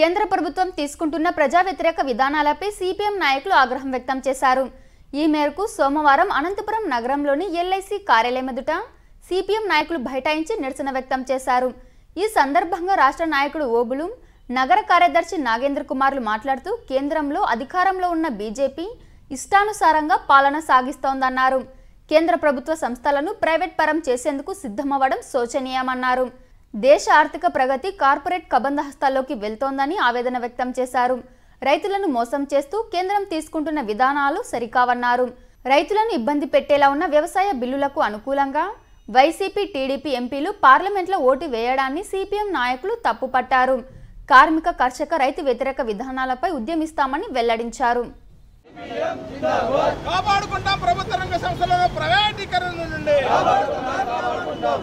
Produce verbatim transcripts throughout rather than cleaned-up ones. కేంద్ర ప్రభుత్వం తీసుకుంటున్న ప్రజా వ్యతిరేక విధానాలపై సిపిఎం నాయకులు ఆగ్రహం వ్యక్తం చేశారు। ఈ మేరకు సోమవారం అనంతపురం నగరంలోని ఎల్ఐసి కార్యాలయం ఎదుట సిపిఎం నాయకులు బైఠాయించి నిరసన వ్యక్తం చేశారు। ఈ సందర్భంగా రాష్ట్ర నాయకుడు ఓబులు నగర కార్యదర్శి నాగేంద్ర కుమార్లు మాట్లాడుతూ కేంద్రంలో అధికారంలో ఉన్న బీజేపీ ఇష్టానుసారంగా పాలన సాగిస్తోందన్నారు। కేంద్ర ప్రభుత్వ సంస్థలను ప్రైవేట్ పరం చేసేందుకు సిద్ధమవడం శోచనీయమన్నారు। దేశ ఆర్థిక ప్రగతి కార్పొరేట్ కబంధ హస్తాల్లోకి వెళ్తోందని ఆవేదన వ్యక్తం చేశారు। రైతులను మోసం చేస్తూ కేంద్రం తీసుకుంటున్న విధానాలు సరికావన్నారు। రైతులను ఇబ్బంది పెట్టేలా ఉన్న వ్యవసాయ బిల్లులకు అనుకూలంగా వైసీపీ టీడీపీ ఎంపీలు పార్లమెంట్లో ఓటు వేయడాన్ని సిపిఎం నాయకులు తప్పుపట్టారు। కార్మిక కర్షక రైతు వ్యతిరేక విధానాలపై ఉద్యమిస్తామని వెల్లడించారు। కాపాడుకుంటాం ప్రభుత్వ రంగ సంస్థలను ప్రైవేటీకరణ నుండి,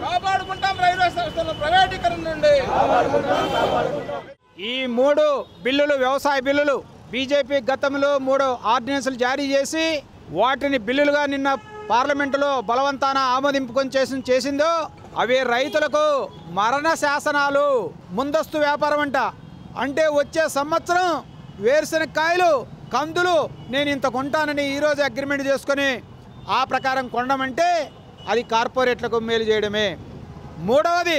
కాపాడుకుంటాం రైల్వే సంస్థలను ప్రైవేటీకరణ నుండి। ఈ మూడు బిల్లులు, వ్యవసాయ బిల్లులు, బీజేపీ గతంలో మూడు ఆర్డినెన్సులు జారీ చేసి వాటిని బిల్లులుగా నిన్న పార్లమెంటులో బలవంతాన ఆమోదింపుకొని చేసి చేసిందో అవి రైతులకు మరణ శాసనాలు। ముందస్తు వ్యాపారం అంట, అంటే వచ్చే సంవత్సరం వేరుశనక్కాయలు కందులు నేను ఇంత కొంటానని ఈరోజు అగ్రిమెంట్ చేసుకొని ఆ ప్రకారం కొనడమంటే అది కార్పొరేట్లకు మేలు చేయడమే। మూడవది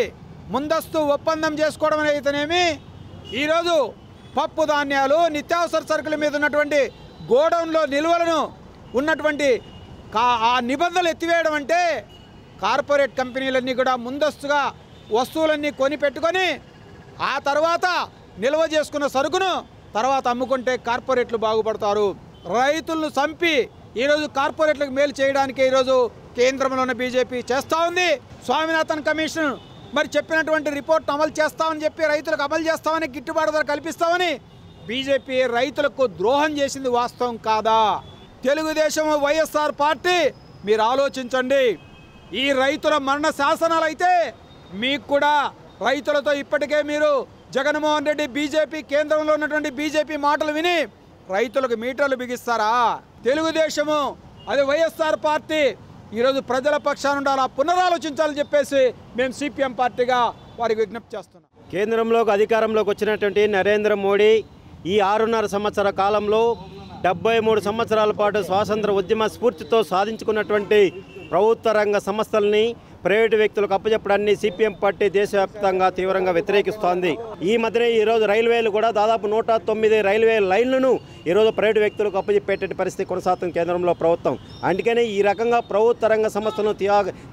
ముందస్తు ఒప్పందం చేసుకోవడం అయితేనేమి, ఈరోజు పప్పు ధాన్యాలు నిత్యావసర సరుకుల మీద ఉన్నటువంటి గోడౌన్లో నిల్వలను ఉన్నటువంటి ఆ నిబంధనలు ఎత్తివేయడం అంటే కార్పొరేట్ కంపెనీలన్నీ కూడా ముందస్తుగా వస్తువులన్నీ కొని పెట్టుకొని ఆ తర్వాత నిల్వ చేసుకున్న సరుకును తర్వాత అమ్ముకుంటే కార్పొరేట్లు బాగుపడతారు। రైతులను చంపి ఈరోజు కార్పొరేట్లకు మేలు చేయడానికి ఈరోజు కేంద్రంలో ఉన్న బీజేపీ చేస్తూ ఉంది। స్వామినాథన్ కమిషన్ మరి చెప్పినటువంటి రిపోర్ట్ను అమలు చేస్తామని చెప్పి రైతులకు అమలు చేస్తామని గిట్టుబాటు ధర కల్పిస్తామని బీజేపీ రైతులకు ద్రోహం చేసింది వాస్తవం కాదా? తెలుగుదేశం వైఎస్ఆర్ పార్టీ మీరు ఆలోచించండి। ఈ రైతుల మరణ శాసనాలు అయితే మీకు కూడా రైతులతో ఇప్పటికే మీరు జగన్మోహన్ రెడ్డి బీజేపీ కేంద్రంలో ఉన్నటువంటి బీజేపీ మాటలు విని రైతులకు మీటర్లు బిగిస్తారా? తెలుగుదేశము అది వైఎస్ఆర్ పార్టీ ఈరోజు ప్రజల పక్షాన ఉండాలా, పునరాలోచించాలని చెప్పేసి మేము సిపిఎం పార్టీగా వారికి విజ్ఞప్తి చేస్తున్నాం। కేంద్రంలోకి అధికారంలోకి వచ్చినటువంటి నరేంద్ర మోడీ ఈ ఆరున్నర సంవత్సర కాలంలో డెబ్బై మూడు సంవత్సరాల పాటు స్వాతంత్ర ఉద్యమ స్ఫూర్తితో సాధించుకున్నటువంటి ప్రభుత్వ రంగ సంస్థల్ని ప్రైవేటు వ్యక్తులకు అప్పచెప్పడాన్ని సిపిఎం పార్టీ దేశవ్యాప్తంగా తీవ్రంగా వ్యతిరేకిస్తోంది। ఈ మధ్యనే ఈరోజు రైల్వేలు కూడా దాదాపు నూట తొమ్మిది రైల్వే లైన్లను ఈరోజు ప్రైవేటు వ్యక్తులకు అప్పచెప్పేట పరిస్థితి కొనసాగుతుంది కేంద్రంలో ప్రభుత్వం। అందుకనే ఈ రకంగా ప్రభుత్వ రంగ సంస్థలను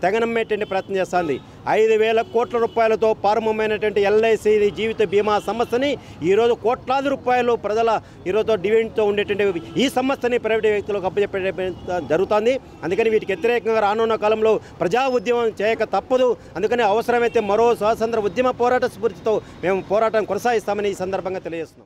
తెగనమ్మేటువంటి ప్రయత్నం చేస్తోంది। ఐదు వేల కోట్ల రూపాయలతో ప్రారంభమైనటువంటి ఎల్ఐసి జీవిత బీమా సంస్థని ఈరోజు కోట్లాది రూపాయలు ప్రజల ఈరోజు డివిడెండ్తో ఉండేటువంటి ఈ సంస్థని ప్రైవేటు వ్యక్తులకు అప్పచెప్పే జరుగుతోంది। అందుకని వీటికి వ్యతిరేకంగా రానున్న కాలంలో ప్రజా ఉద్యమం చేయక తప్పదు। అందుకని అవసరమైతే మరో స్వాతంత్ర ఉద్యమ పోరాట స్ఫూర్తితో మేము పోరాటం కొనసాగిస్తామని ఈ సందర్భంగా తెలియజేస్తున్నాం।